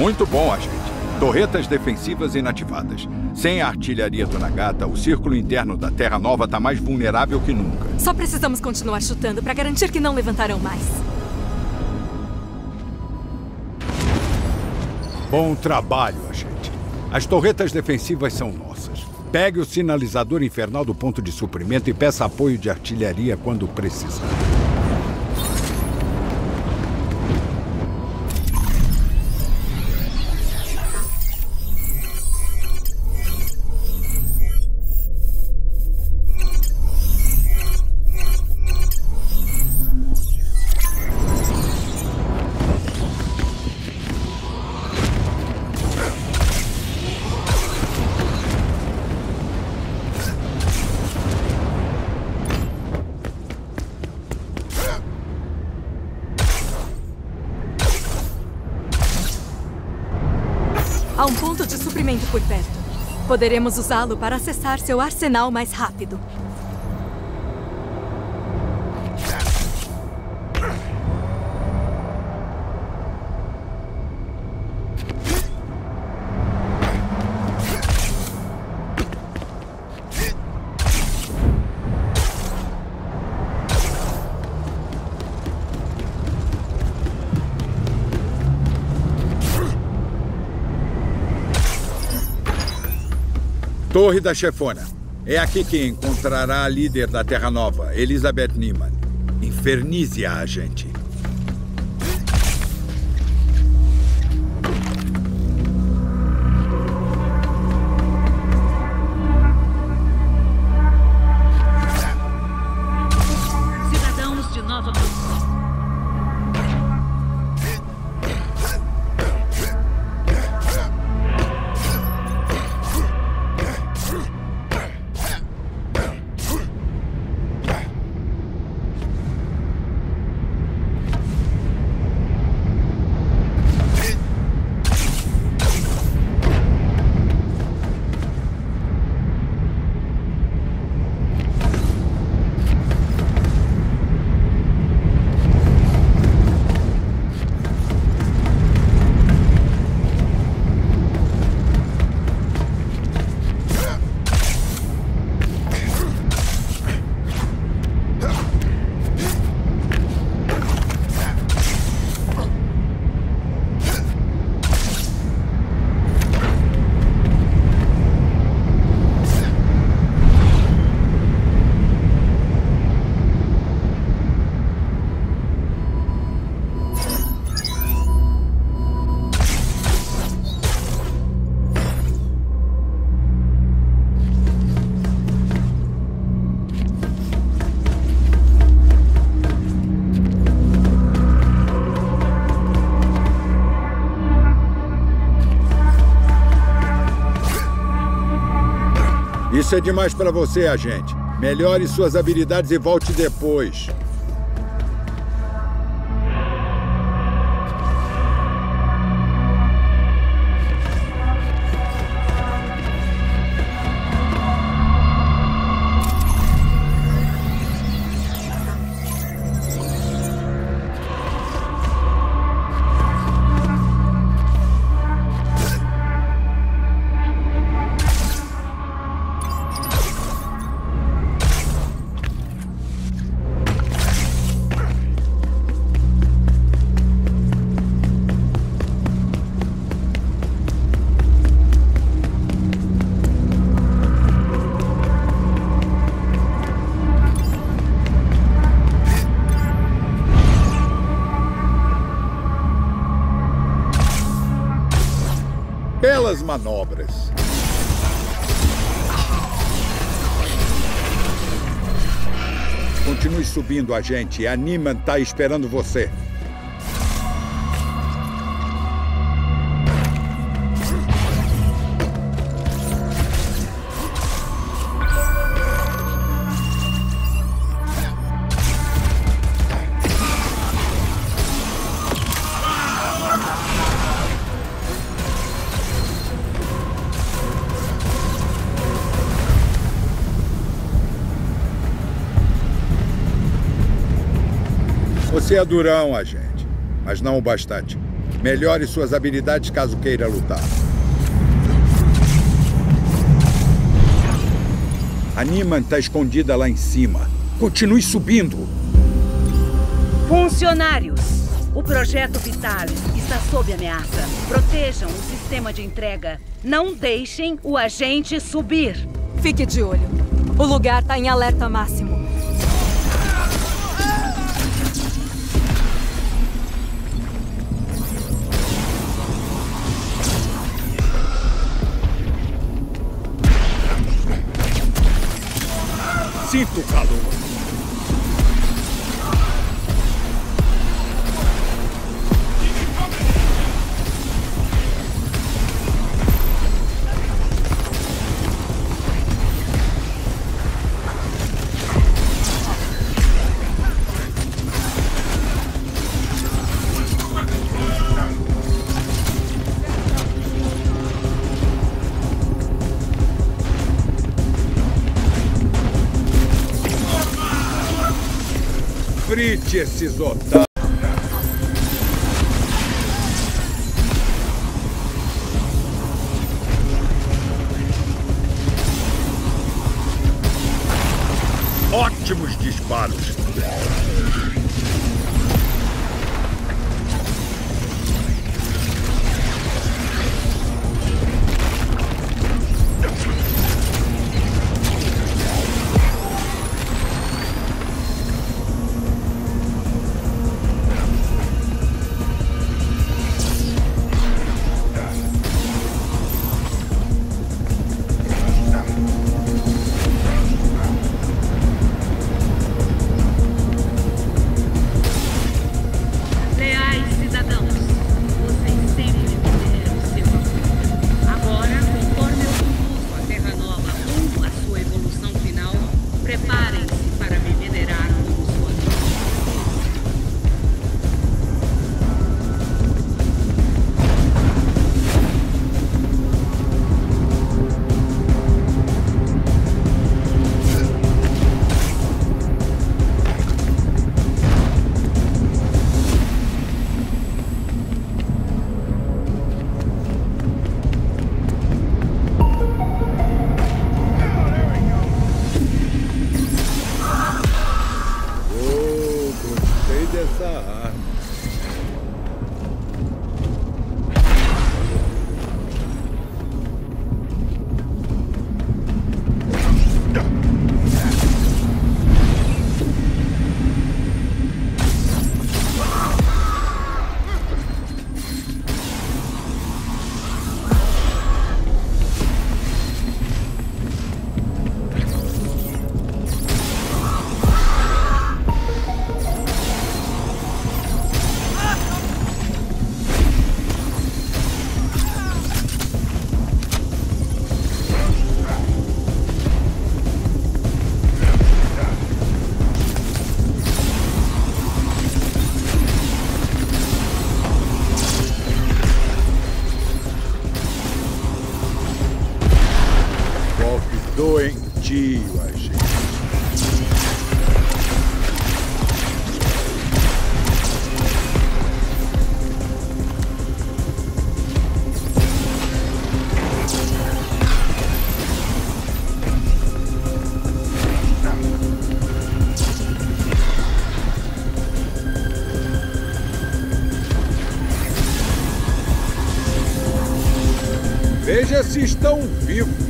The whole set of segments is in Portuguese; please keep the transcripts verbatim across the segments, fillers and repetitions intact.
Muito bom, Ashbit. Torretas defensivas inativadas. Sem a artilharia do Nagata, o círculo interno da Terra Nova está mais vulnerável que nunca. Só precisamos continuar chutando para garantir que não levantarão mais. Bom trabalho, agente. As torretas defensivas são nossas. Pegue o sinalizador infernal do ponto de suprimento e peça apoio de artilharia quando precisar. Há um ponto de suprimento por perto. Poderemos usá-lo para acessar seu arsenal mais rápido. Torre da Chefona. É aqui que encontrará a líder da Terra Nova, Elizabeth Niemand. Infernize-a, agente. Isso é demais para você, agente. Melhore suas habilidades e volte depois. Belas manobras. Continue subindo, agente. A Niman está esperando você. Você é durão, agente, mas não o bastante. Melhore suas habilidades caso queira lutar. A Niemand está escondida lá em cima. Continue subindo. Funcionários, o Projeto Vital está sob ameaça. Protejam o sistema de entrega. Não deixem o agente subir. Fique de olho. O lugar está em alerta máximo. Sinto calor. Frite esses otários. Ótimos disparos. Doentio, agente. Veja se estão vivos.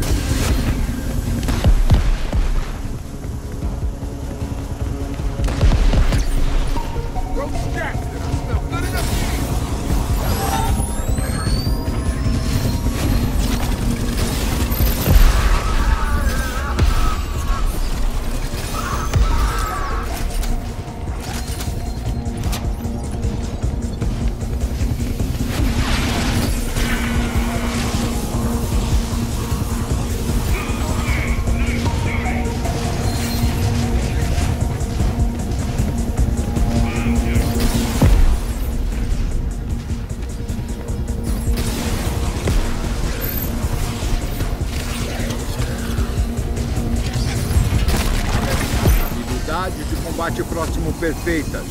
Bate próximo perfeitas.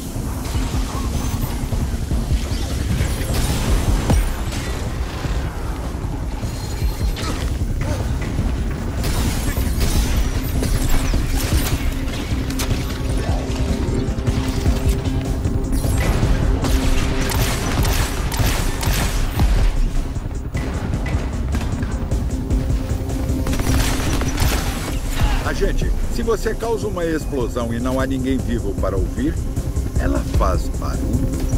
Agente, se você causa uma explosão e não há ninguém vivo para ouvir, ela faz barulho.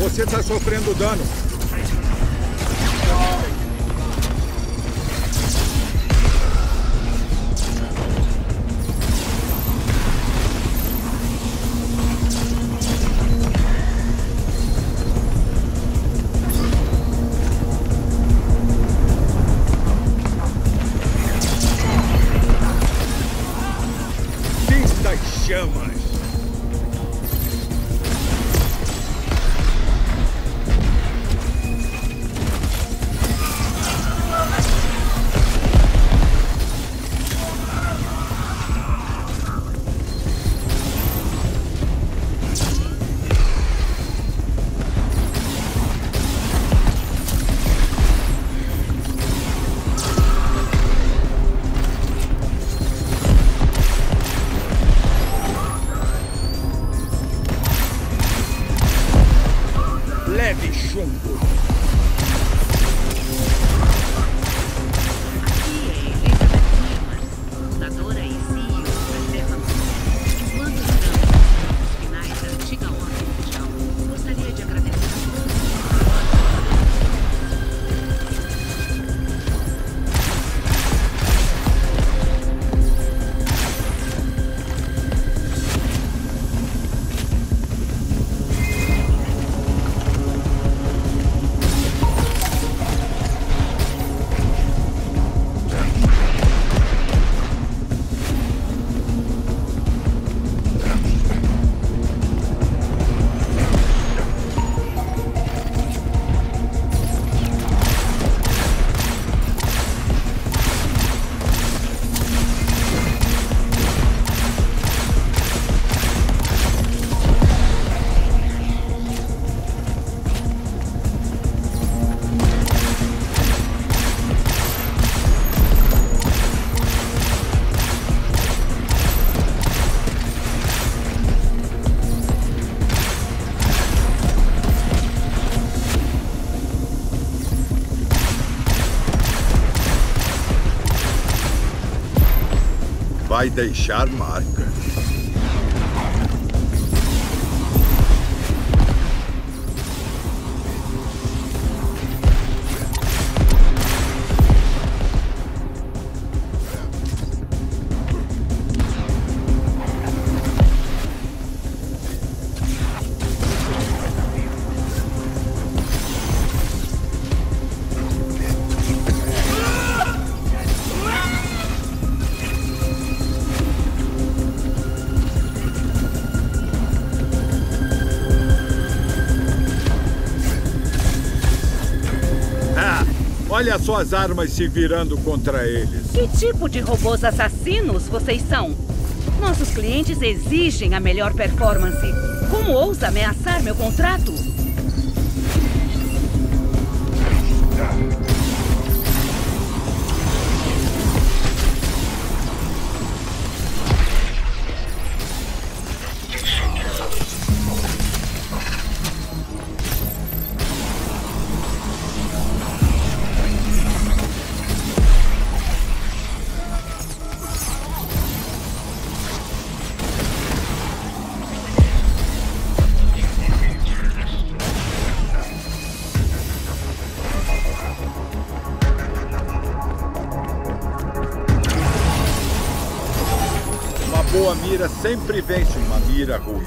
Você está sofrendo dano. Sinta as chamas. Leve chumbo. Aqui é Elizabeth Niemand, fundadora e C E O da Terra. Enquanto estamos nos finais da antiga ordem mundial, gostaria de agradecer a Vai deixar marca. Olha suas armas se virando contra eles. Que tipo de robôs assassinos vocês são? Nossos clientes exigem a melhor performance. Como ousa ameaçar meu contrato? Boa mira sempre vence uma mira ruim.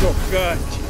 chocante.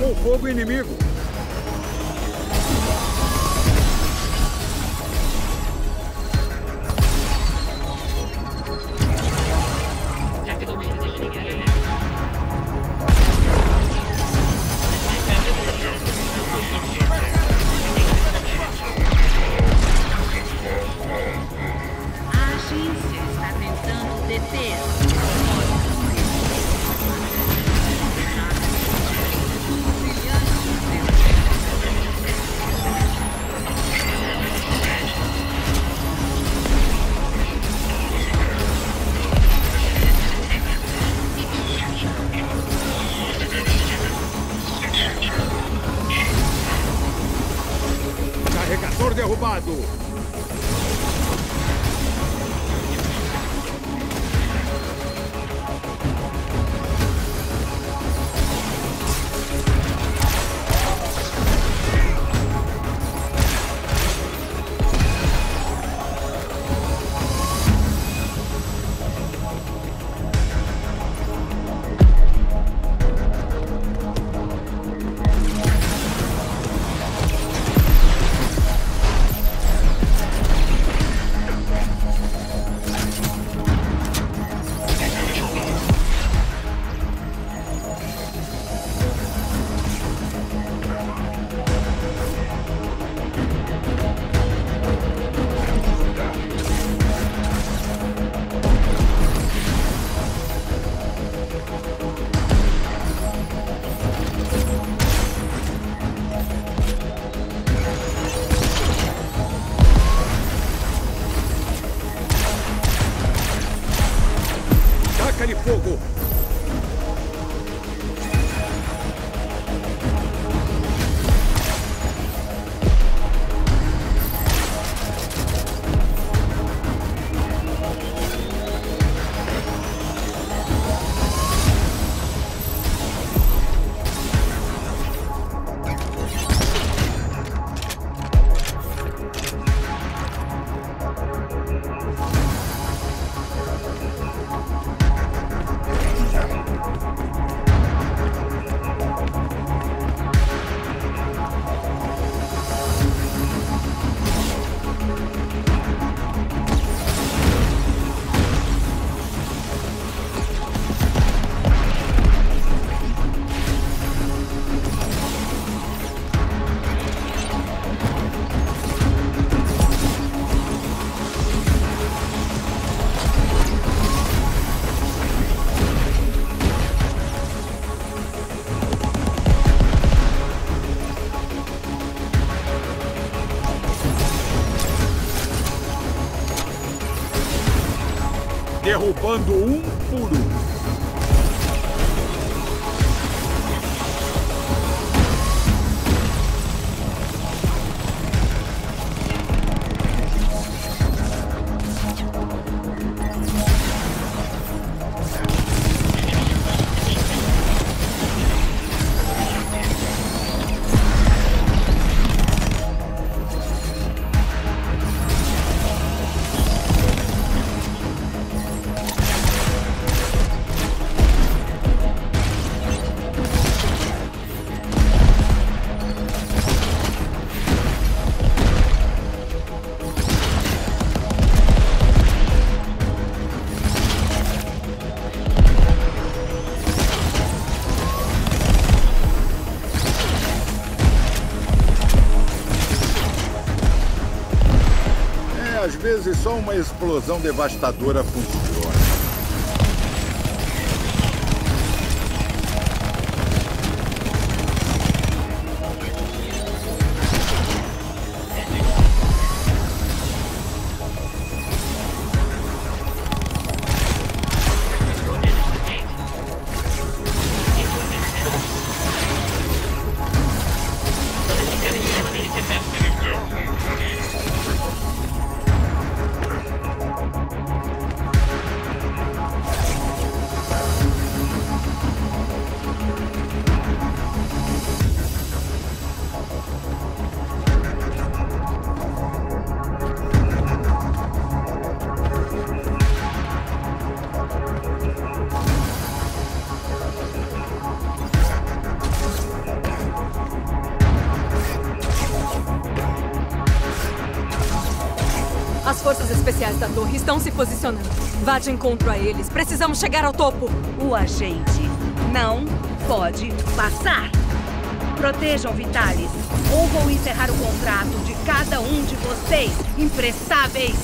Com o fogo inimigo. Derrubado. De fogo. Derrubando um por um. vezes só uma explosão devastadora funciona. As forças especiais da torre estão se posicionando. Vá de encontro a eles. Precisamos chegar ao topo. O agente não pode passar. Protejam Vitalis, ou vou encerrar o contrato de cada um de vocês, imprestáveis.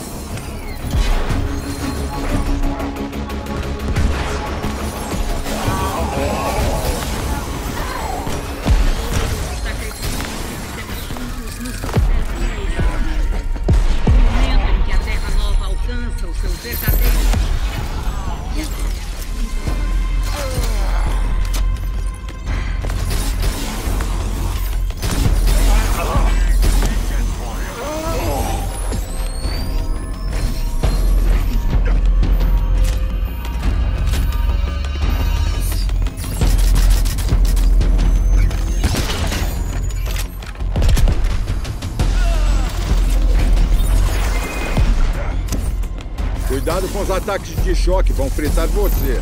Cuidado com os ataques de choque, vão fritar você.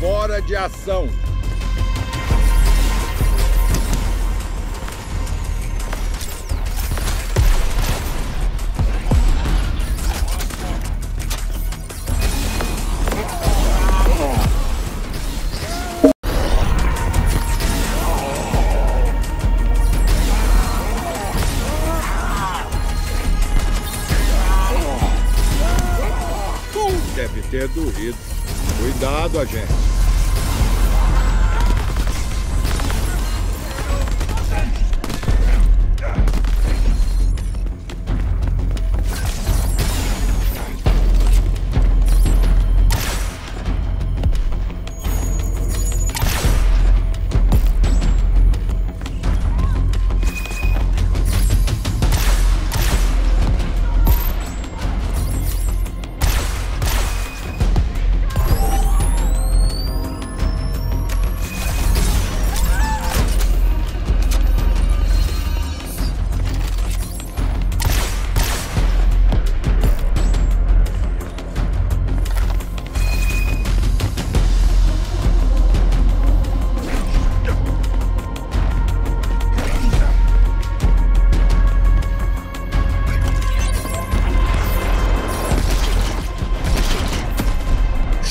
Fora de ação. Deve ter doído. Cuidado, agente.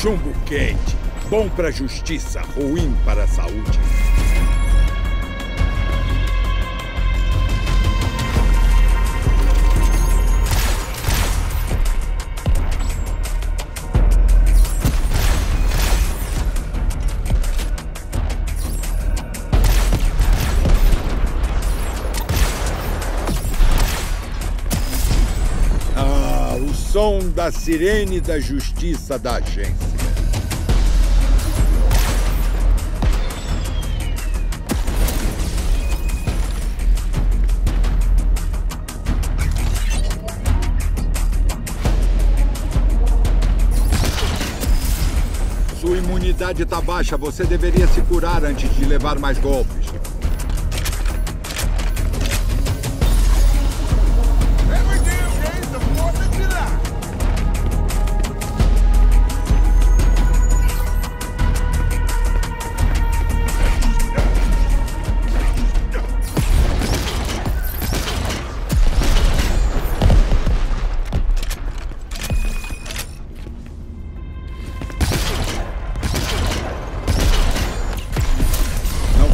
Chumbo quente, bom para a justiça, ruim para a saúde. Ah, o som da sirene da justiça da agência. Sua imunidade está baixa. Você deveria se curar antes de levar mais golpes.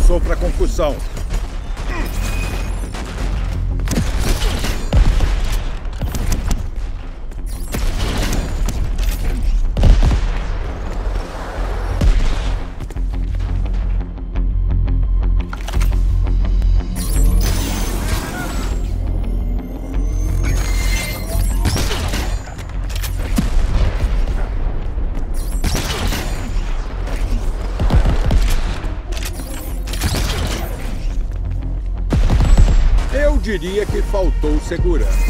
passou para a concussão. Eu diria que faltou segurança.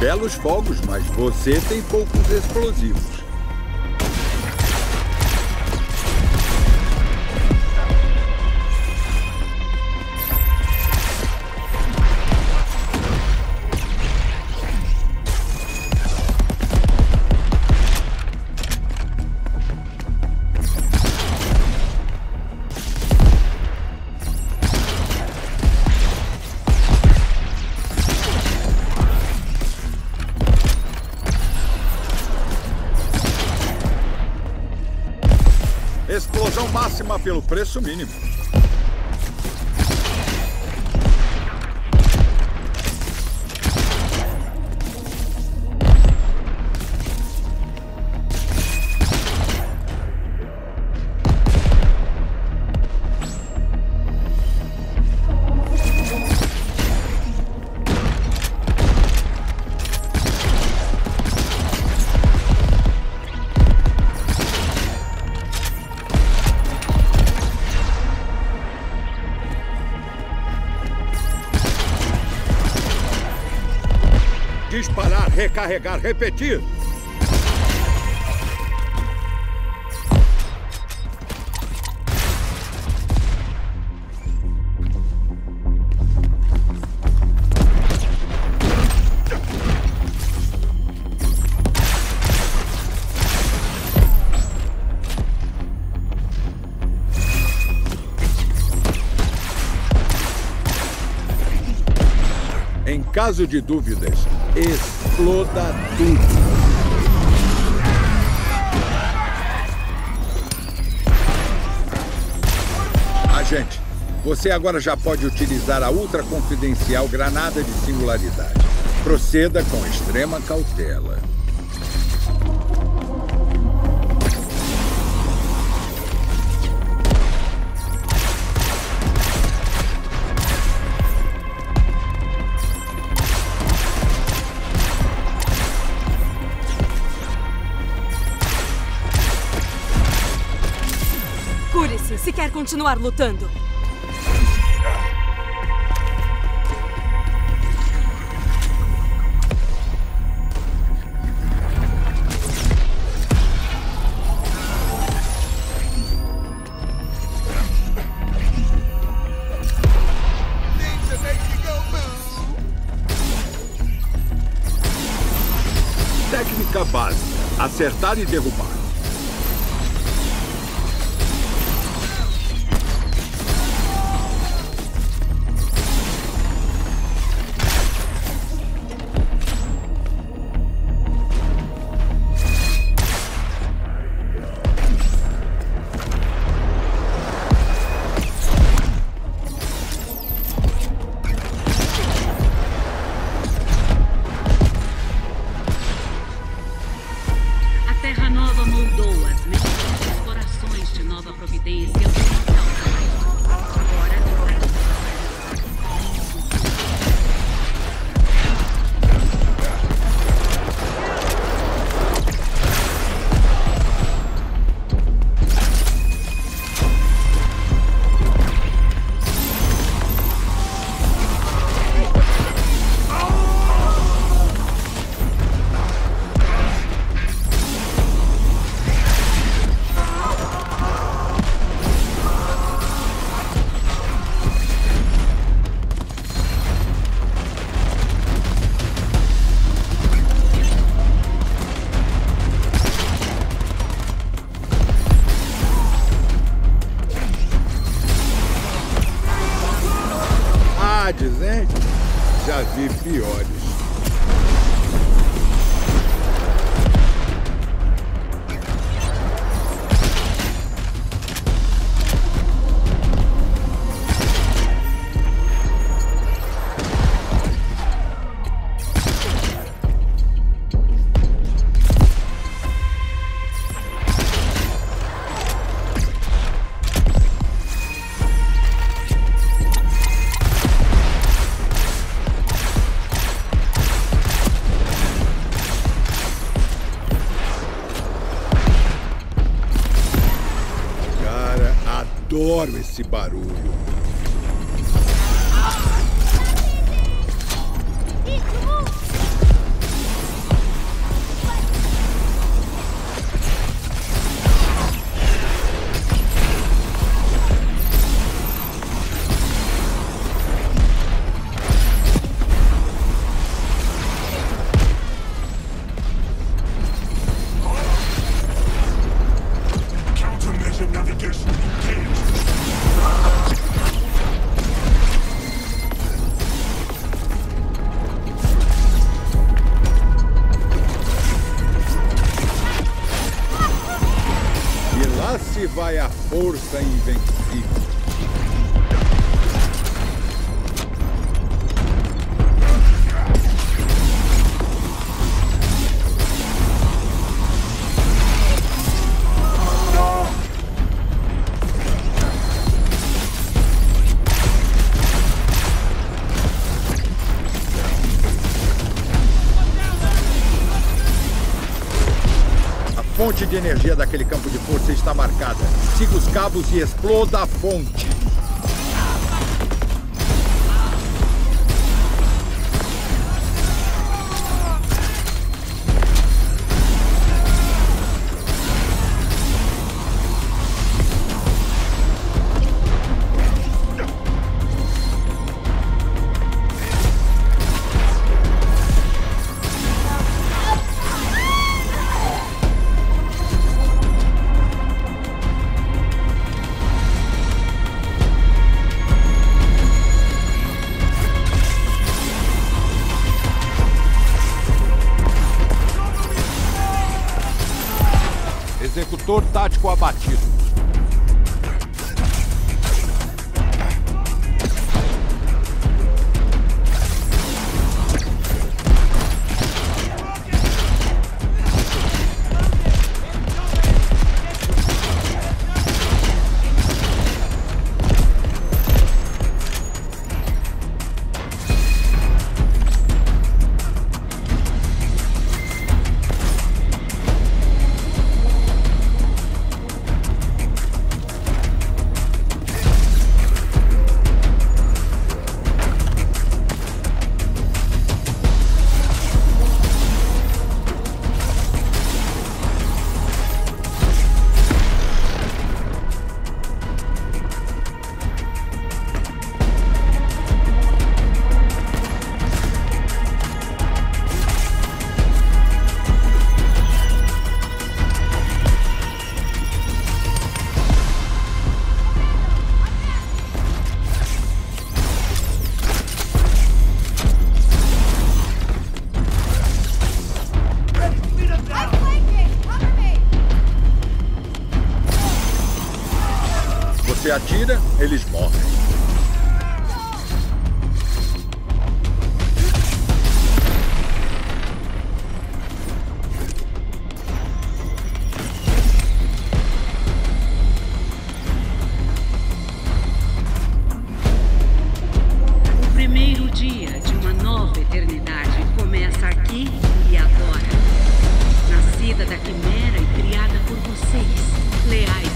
Belos fogos, mas você tem poucos explosivos. Explosão máxima pelo preço mínimo. Disparar, recarregar, repetir. Em caso de dúvidas, exploda tudo. Agente, você agora já pode utilizar a ultra confidencial granada de singularidade. Proceda com extrema cautela. disse, se quer continuar lutando. Técnica básica, acertar e derrubar. Já vi piores. Adoro esse barulho. Vai a força invencível. A fonte de energia daquele campo de força está marcada. Siga os cabos e exploda a fonte. Executor tático abatido. você atira, eles morrem. O primeiro dia de uma nova eternidade começa aqui e agora. Nascida da Quimera e criada por vocês, leais.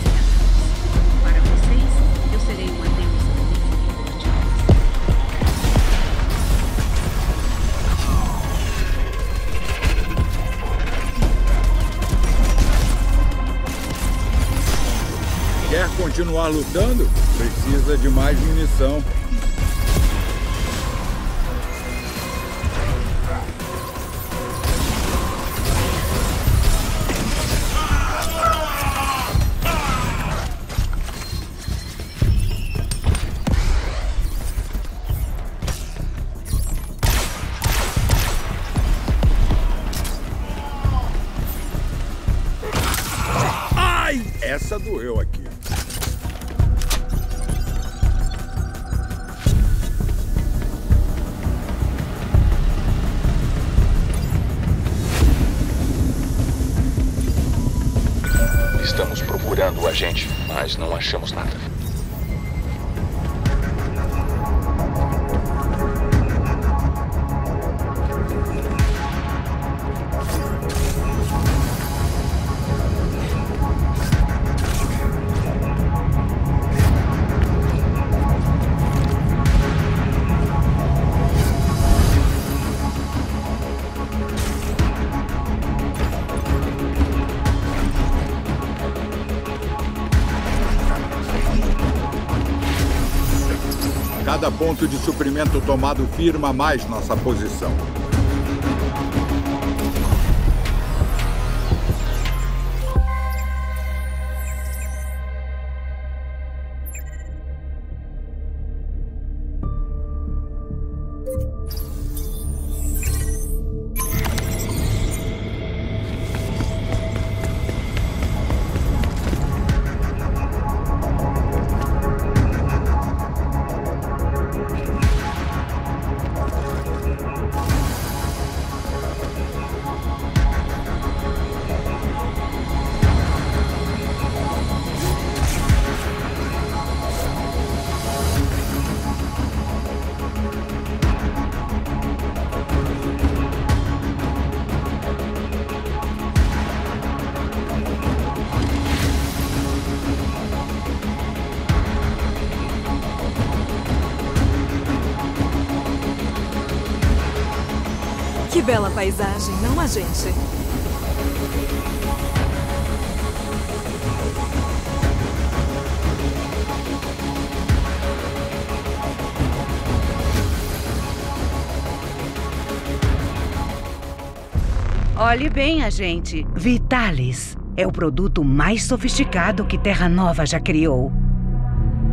Quer continuar lutando? Precisa de mais munição. Ai! Essa doeu aqui. Estamos procurando o agente, mas não achamos nada. Cada ponto de suprimento tomado firma mais nossa posição. Que bela paisagem, não a gente? Olhe bem, agente. Vitalis é o produto mais sofisticado que Terra Nova já criou.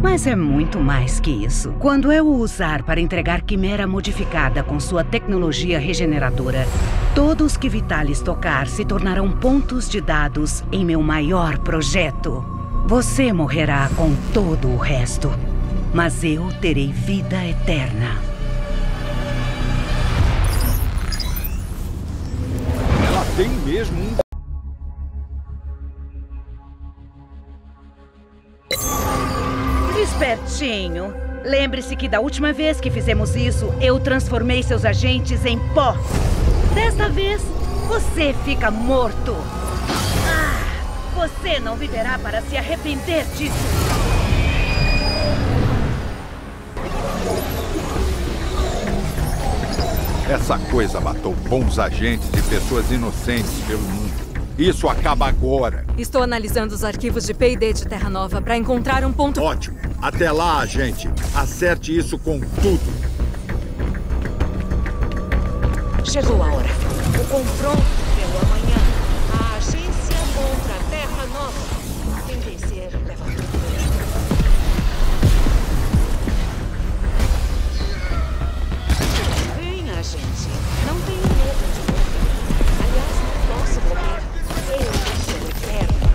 Mas é muito mais que isso. Quando eu o usar para entregar Quimera modificada com sua tecnologia regeneradora, todos que Vitalis tocar se tornarão pontos de dados em meu maior projeto. Você morrerá com todo o resto, mas eu terei vida eterna. Ela tem mesmo um... Espertinho. Lembre-se que da última vez que fizemos isso, eu transformei seus agentes em pó. Desta vez, você fica morto. Ah, você não viverá para se arrepender disso. Essa coisa matou bons agentes e pessoas inocentes pelo mundo. Isso acaba agora. Estou analisando os arquivos de P e D de Terra Nova para encontrar um ponto... Ótimo. Até lá, gente. Acerte isso com tudo. Chegou a hora. O confronto pelo amanhã. A agência contra a Terra Nova. Quem vencer, leva tudo. Vem, agente. Não tenha medo de morrer. Aliás, não posso morrer. Eu sou eterno.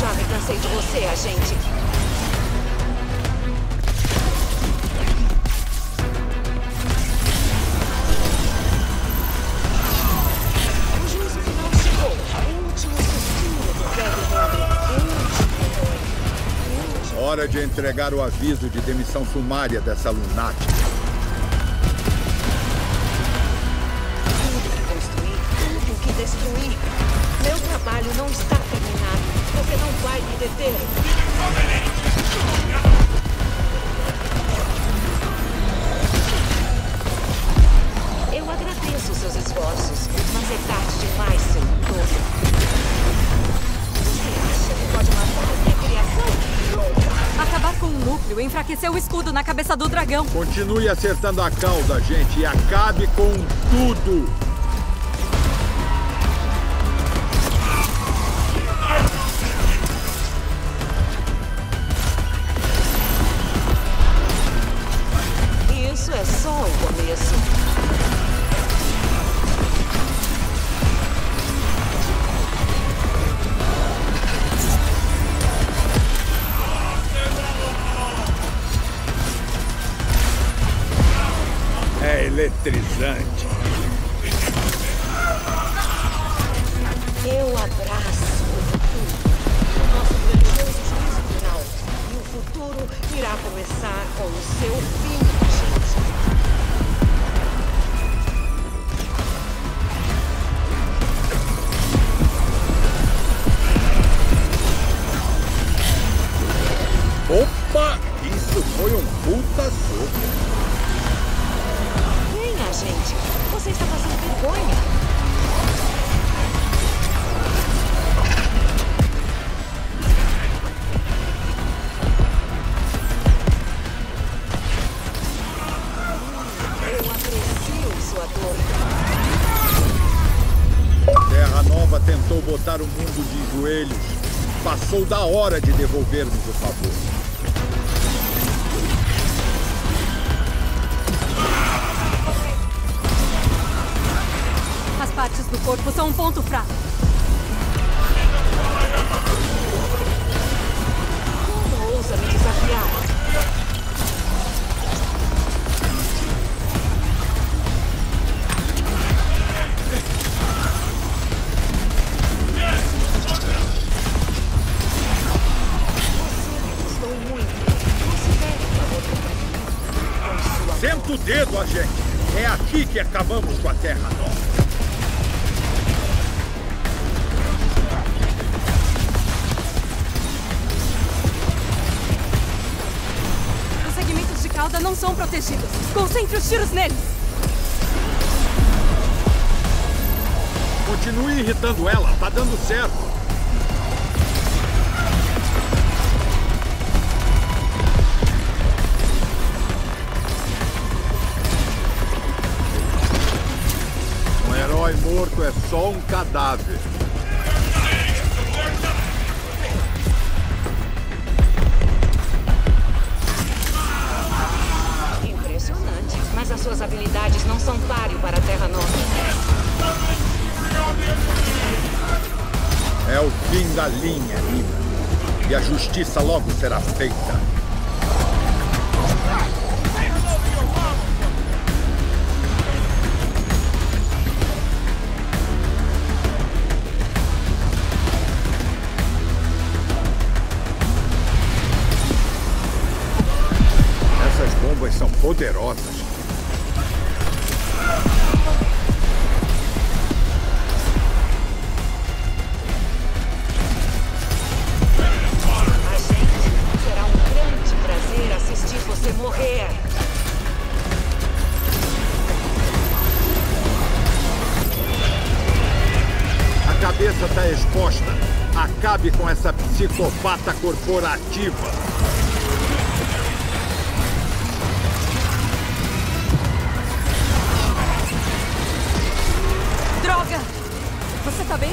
Já me cansei de você, agente. O juízo final chegou. A última suspiro. Velho nome. Hora de entregar o aviso de demissão sumária dessa lunática. Tudo que construí, tudo que destruí. Meu trabalho não está terminado. Você não vai me deter. Eu agradeço seus esforços, mas é tarde demais, seu louco. Você acha que pode matar a minha criação? Acabar com o núcleo enfraqueceu o escudo na cabeça do dragão. Continue acertando a cauda, gente, e acabe com tudo. Eletrizante. Eu abraço o futuro. O nosso grandioso juízo final. E o futuro irá começar com o seu fim, gente. Opa! Isso foi um puta soco. Gente, você está passando vergonha. Eu aprecio sua dor. Terra Nova tentou botar o mundo de joelhos. Passou da hora de devolvermos o favor. Partes do corpo são um ponto fraco. Como ousa me desafiar? Você me custou muito. Considere uma outra. Senta o dedo, agente. É aqui que acabamos com a Terra Nova. Não são protegidos. Concentre os tiros neles. Continue irritando ela. Tá dando certo. Um herói morto é só um cadáver. Suas habilidades não são páreo para a Terra Nova. É o fim da linha, Niemand. E a justiça logo será feita. Essas bombas são poderosas. Acabe com essa psicopata corporativa. Droga! Você tá bem?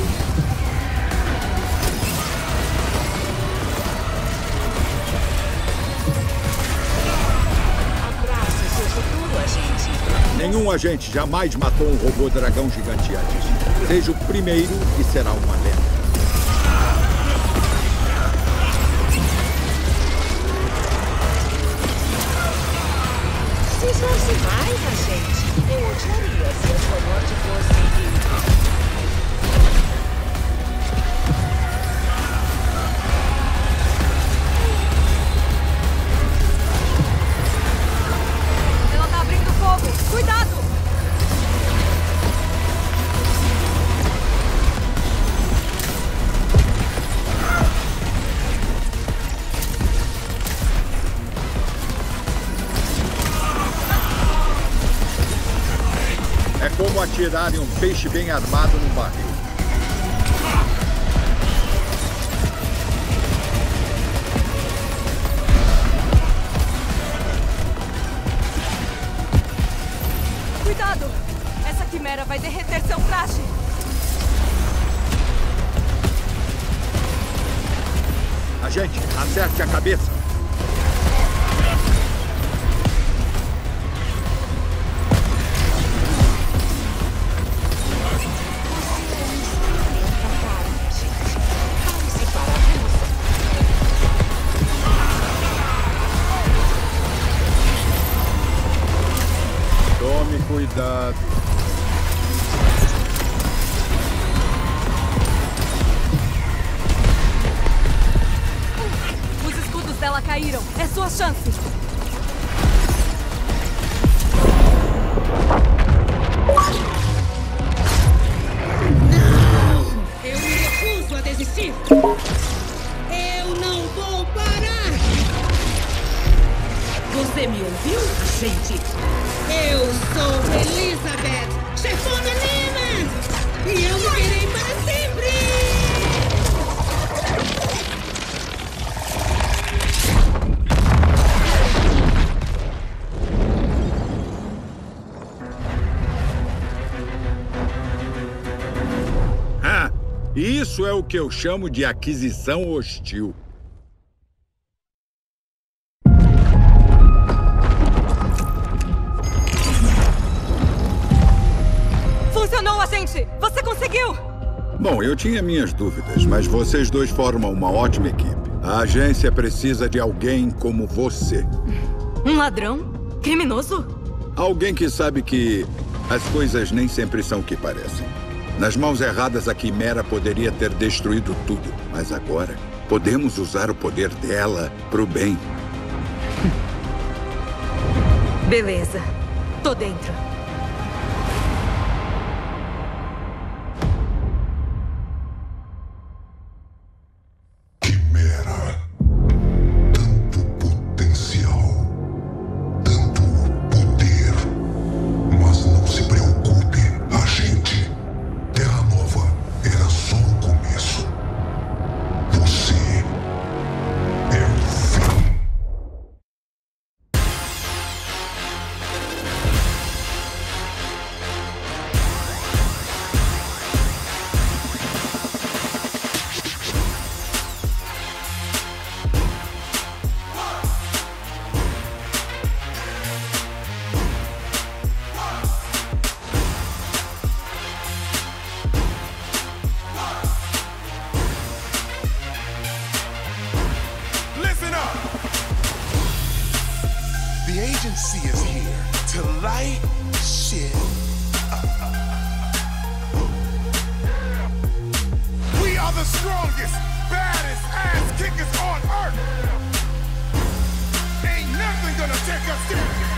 Abraça o seu futuro, agente. Nenhum agente jamais matou um robô dragão gigante antes. Seja o primeiro e será uma lenda. atirarem um peixe bem armado num barril. Cuidado! Essa quimera vai derreter seu traje! A gente, acerte a cabeça! Cuidado. Os escudos dela caíram. É sua chance. Não! Eu me recuso a desistir. Eu não vou parar. Você me ouviu, gente? Eu sou Elizabeth, chefona Niemand, e eu viverei para sempre! Ah, isso é o que eu chamo de aquisição hostil. Você conseguiu! Bom, eu tinha minhas dúvidas, mas vocês dois formam uma ótima equipe. A agência precisa de alguém como você. Um ladrão? Criminoso? Alguém que sabe que as coisas nem sempre são o que parecem. Nas mãos erradas, a Quimera poderia ter destruído tudo. Mas agora, podemos usar o poder dela para o bem. Beleza. Tô dentro. The agency is here to light shit up. We are the strongest, baddest ass kickers on earth. Ain't nothing gonna take us down.